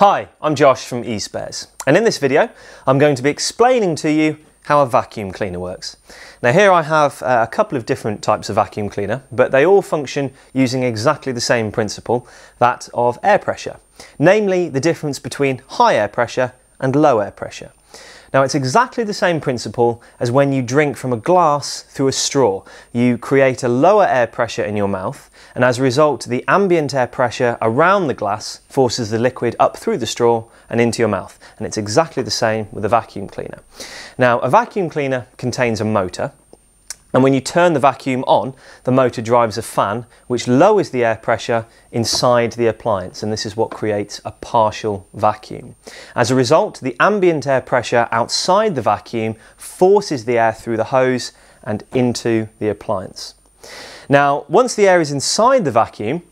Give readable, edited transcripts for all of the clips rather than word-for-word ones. Hi, I'm Josh from eSpares, and in this video I'm going to be explaining to you how a vacuum cleaner works. Now here I have a couple of different types of vacuum cleaner, but they all function using exactly the same principle, that of air pressure, namely the difference between high air pressure and low air pressure. Now it's exactly the same principle as when you drink from a glass through a straw. You create a lower air pressure in your mouth, and as a result the ambient air pressure around the glass forces the liquid up through the straw and into your mouth. And it's exactly the same with a vacuum cleaner. Now a vacuum cleaner contains a motor, and when you turn the vacuum on, the motor drives a fan which lowers the air pressure inside the appliance, and this is what creates a partial vacuum. As a result, the ambient air pressure outside the vacuum forces the air through the hose and into the appliance. Now, once the air is inside the vacuum,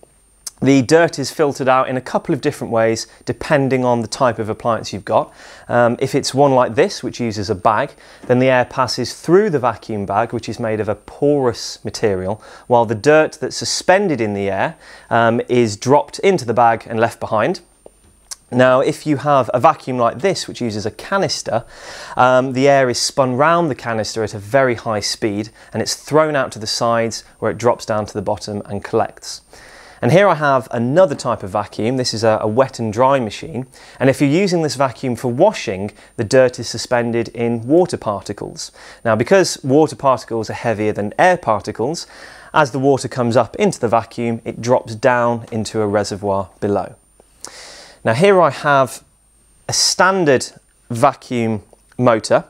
the dirt is filtered out in a couple of different ways depending on the type of appliance you've got. If it's one like this, which uses a bag, then the air passes through the vacuum bag, which is made of a porous material, while the dirt that's suspended in the air is dropped into the bag and left behind. Now, if you have a vacuum like this, which uses a canister, the air is spun round the canister at a very high speed, and it's thrown out to the sides where it drops down to the bottom and collects. And here I have another type of vacuum. This is a wet and dry machine. And if you're using this vacuum for washing, the dirt is suspended in water particles. Now, because water particles are heavier than air particles, as the water comes up into the vacuum, it drops down into a reservoir below. Now, here I have a standard vacuum motor.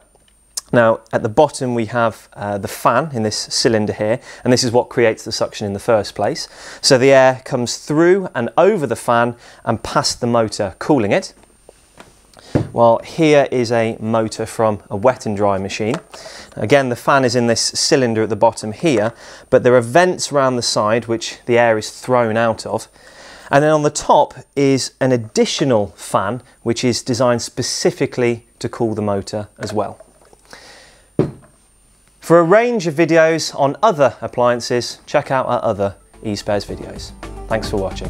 Now, at the bottom we have the fan in this cylinder here, and this is what creates the suction in the first place. So the air comes through and over the fan and past the motor, cooling it. Well, here is a motor from a wet and dry machine. Again, the fan is in this cylinder at the bottom here, but there are vents around the side which the air is thrown out of. And then on the top is an additional fan, which is designed specifically to cool the motor as well. For a range of videos on other appliances, check out our other eSpares videos. Thanks for watching.